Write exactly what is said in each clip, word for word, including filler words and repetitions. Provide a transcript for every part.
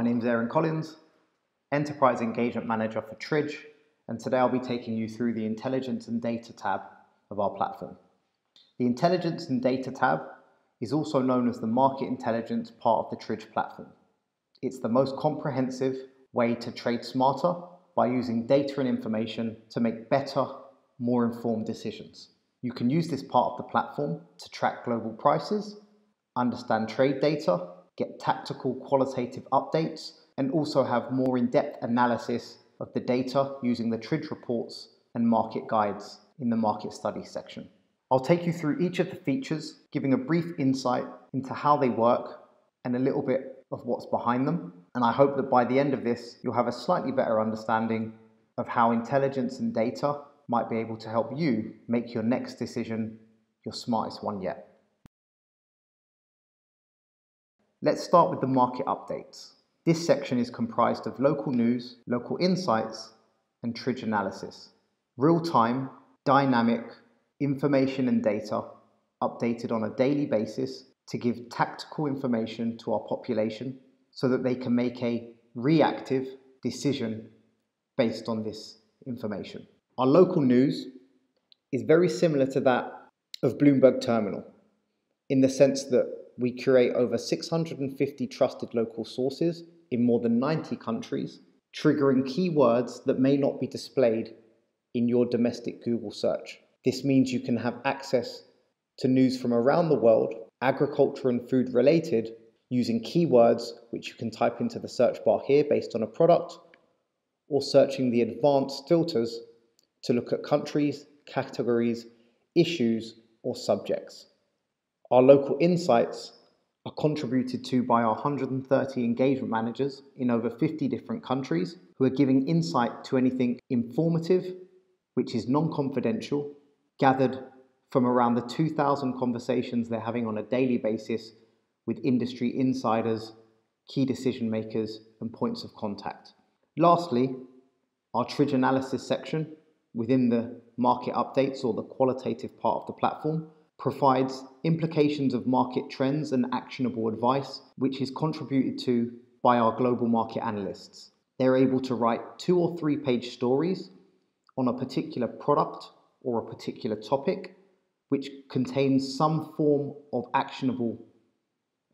My name is Aaron Collins, Enterprise Engagement Manager for Tridge, and today I'll be taking you through the Intelligence and Data tab of our platform. The Intelligence and Data tab is also known as the Market Intelligence part of the Tridge platform. It's the most comprehensive way to trade smarter by using data and information to make better, more informed decisions. You can use this part of the platform to track global prices, understand trade data, get tactical qualitative updates, and also have more in-depth analysis of the data using the Tridge reports and market guides in the market study section. I'll take you through each of the features, giving a brief insight into how they work and a little bit of what's behind them. And I hope that by the end of this, you'll have a slightly better understanding of how intelligence and data might be able to help you make your next decision your smartest one yet. Let's start with the market updates. This section is comprised of local news, local insights, and Tridge analysis. Real-time, dynamic information and data updated on a daily basis to give tactical information to our population so that they can make a reactive decision based on this information. Our local news is very similar to that of Bloomberg Terminal in the sense that we curate over six hundred fifty trusted local sources in more than ninety countries, triggering keywords that may not be displayed in your domestic Google search. This means you can have access to news from around the world, agriculture and food related, using keywords which you can type into the search bar here based on a product, or searching the advanced filters to look at countries, categories, issues, or subjects. Our local insights are contributed to by our one hundred thirty engagement managers in over fifty different countries who are giving insight to anything informative, which is non-confidential, gathered from around the two thousand conversations they're having on a daily basis with industry insiders, key decision makers, and points of contact. Lastly, our Tridge analysis section within the market updates or the qualitative part of the platform provides implications of market trends and actionable advice, which is contributed to by our global market analysts. They're able to write two or three page stories on a particular product or a particular topic, which contains some form of actionable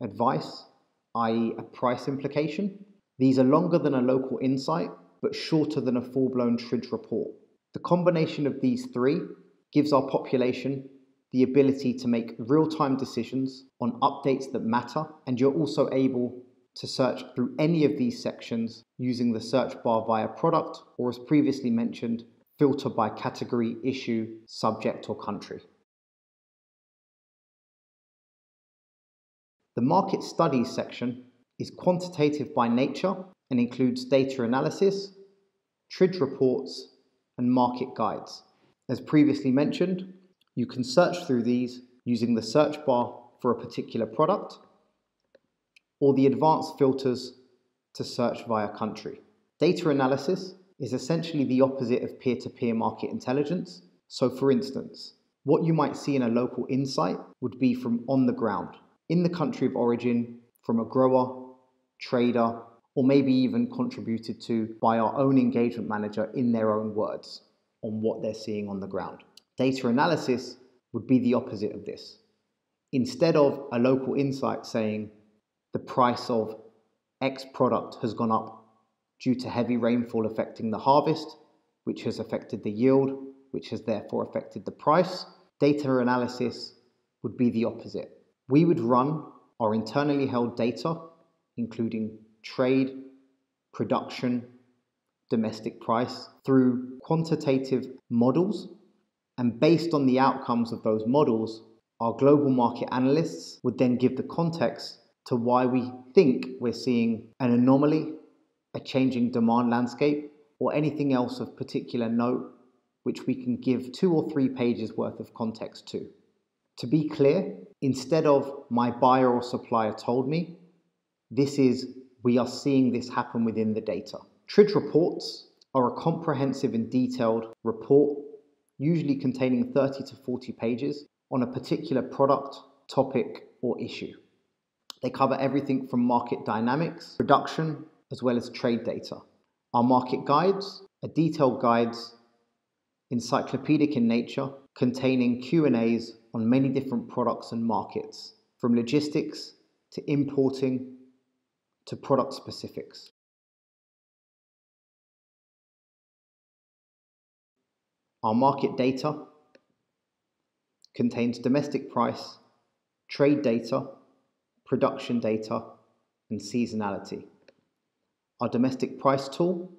advice, that is a price implication. These are longer than a local insight, but shorter than a full-blown Tridge report. The combination of these three gives our population the ability to make real-time decisions on updates that matter, and you're also able to search through any of these sections using the search bar via product, or as previously mentioned, filter by category, issue, subject, or country. The market studies section is quantitative by nature and includes data analysis, Tridge reports, and market guides. As previously mentioned, you can search through these using the search bar for a particular product or the advanced filters to search via country. Data analysis is essentially the opposite of peer-to-peer market intelligence. So for instance, what you might see in a local insight would be from on the ground, in the country of origin, from a grower, trader, or maybe even contributed to by our own engagement manager in their own words on what they're seeing on the ground. Data analysis would be the opposite of this. Instead of a local insight saying the price of X product has gone up due to heavy rainfall affecting the harvest, which has affected the yield, which has therefore affected the price, data analysis would be the opposite. We would run our internally held data, including trade, production, domestic price, through quantitative models. And based on the outcomes of those models, our global market analysts would then give the context to why we think we're seeing an anomaly, a changing demand landscape, or anything else of particular note, which we can give two or three pages worth of context to. To be clear, instead of my buyer or supplier told me, this is we are seeing this happen within the data. Tridge reports are a comprehensive and detailed report, usually containing thirty to forty pages on a particular product, topic, or issue. They cover everything from market dynamics, production, as well as trade data. Our market guides are detailed guides, encyclopedic in nature, containing Q and A's on many different products and markets, from logistics to importing to product specifics. Our market data contains domestic price, trade data, production data, and seasonality. Our domestic price tool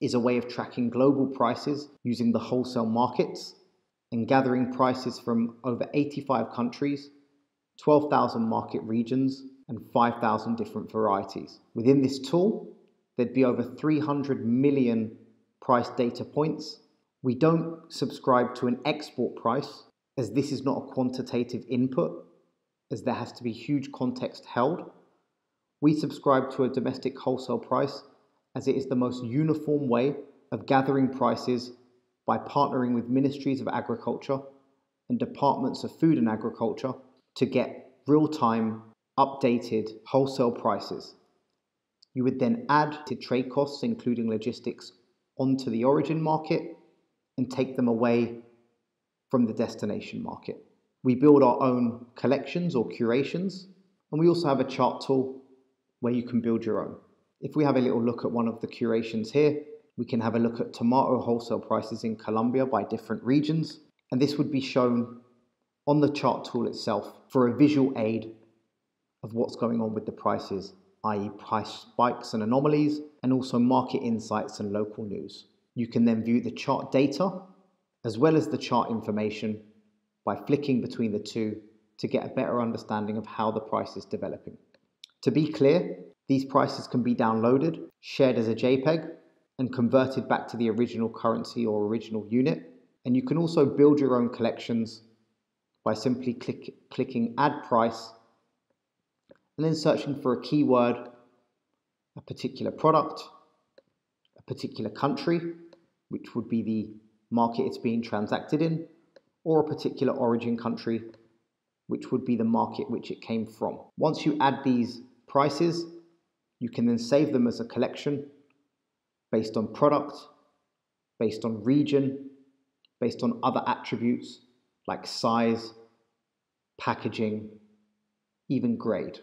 is a way of tracking global prices using the wholesale markets and gathering prices from over eighty-five countries, twelve thousand market regions, and five thousand different varieties. Within this tool, there'd be over three hundred million price data points. We don't subscribe to an export price, as this is not a quantitative input, as there has to be huge context held. We subscribe to a domestic wholesale price, as it is the most uniform way of gathering prices by partnering with ministries of agriculture and departments of food and agriculture to get real-time, updated wholesale prices. You would then add to trade costs, including logistics, onto the origin market and take them away from the destination market. We build our own collections or curations, and we also have a chart tool where you can build your own. If we have a little look at one of the curations here, we can have a look at tomato wholesale prices in Colombia by different regions, and this would be shown on the chart tool itself for a visual aid of what's going on with the prices, that is price spikes and anomalies, and also market insights and local news. You can then view the chart data as well as the chart information by flicking between the two to get a better understanding of how the price is developing. To be clear, these prices can be downloaded, shared as a JPEG, and converted back to the original currency or original unit. And you can also build your own collections by simply click, clicking Add Price and then searching for a keyword, a particular product, a particular country, which would be the market it's being transacted in, or a particular origin country, which would be the market which it came from. Once you add these prices, you can then save them as a collection based on product, based on region, based on other attributes like size, packaging, even grade.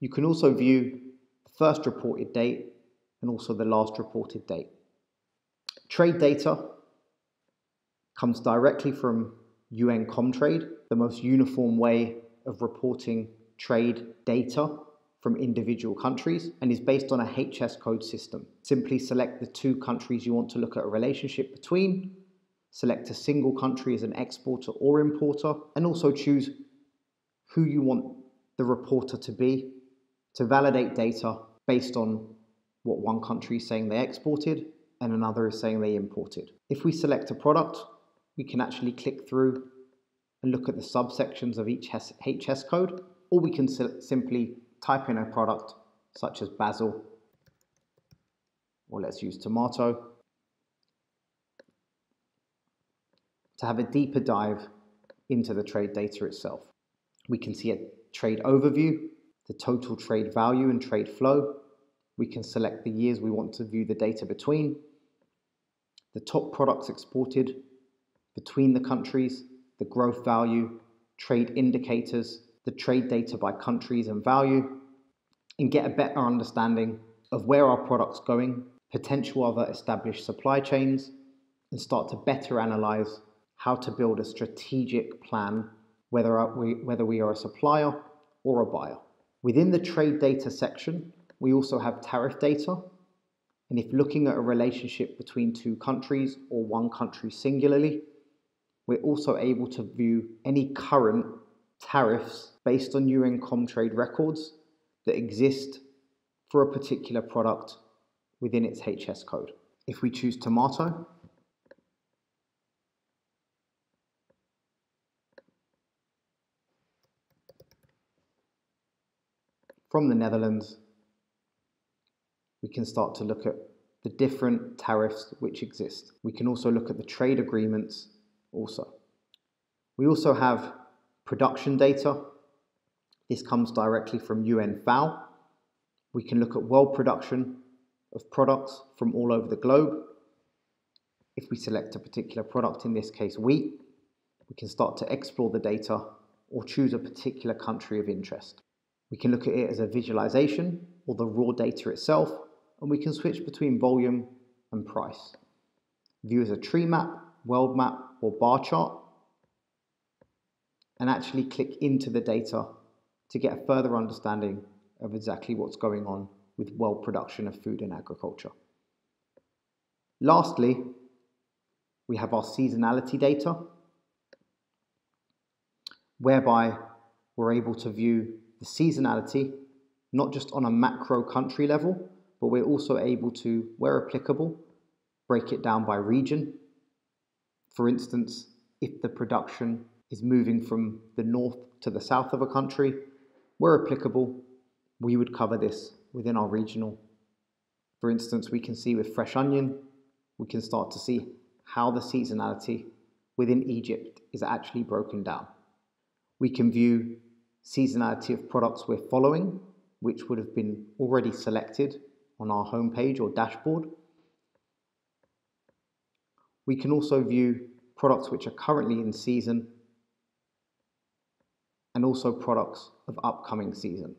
You can also view the first reported date and also the last reported date. Trade data comes directly from U N Comtrade, the most uniform way of reporting trade data from individual countries, and is based on a H S code system. Simply select the two countries you want to look at a relationship between, select a single country as an exporter or importer, and also choose who you want the reporter to be to validate data based on what one country is saying they exported and another is saying they imported. If we select a product, we can actually click through and look at the subsections of each H S code, or we can simply type in a product such as basil, or let's use tomato, to have a deeper dive into the trade data itself. We can see a trade overview, the total trade value and trade flow. We can select the years we want to view the data between, the top products exported between the countries, the growth value, trade indicators, the trade data by countries and value, and get a better understanding of where our product's going, potential other established supply chains, and start to better analyze how to build a strategic plan, whether we, whether we are a supplier or a buyer. Within the trade data section, we also have tariff data. And if looking at a relationship between two countries or one country singularly, we're also able to view any current tariffs based on U N Comtrade records that exist for a particular product within its H S code. If we choose tomato, from the Netherlands, we can start to look at the different tariffs which exist. We can also look at the trade agreements also. We also have production data. This comes directly from U N F A O, We can look at world production of products from all over the globe. If we select a particular product, in this case wheat, we can start to explore the data or choose a particular country of interest. We can look at it as a visualization or the raw data itself, and we can switch between volume and price. View as a tree map, world map, or bar chart, and actually click into the data to get a further understanding of exactly what's going on with world production of food and agriculture. Lastly, we have our seasonality data, whereby we're able to view the seasonality not just on a macro country level, but we're also able to, where applicable, break it down by region. For instance, if the production is moving from the north to the south of a country, where applicable, we would cover this within our regional. For instance, we can see with fresh onion, we can start to see how the seasonality within Egypt is actually broken down. We can view seasonality of products we're following, which would have been already selected on our homepage or dashboard. We can also view products which are currently in season and also products of upcoming season.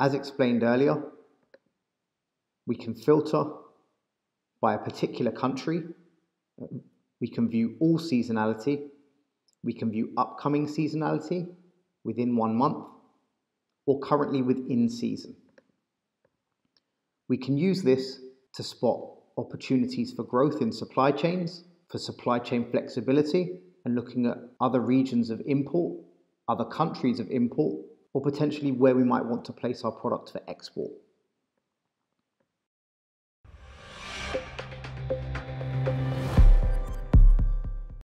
As explained earlier, we can filter by a particular country. We can view all seasonality. We can view upcoming seasonality within one month or currently within season. We can use this to spot opportunities for growth in supply chains, for supply chain flexibility, and looking at other regions of import, other countries of import, or potentially where we might want to place our product for export.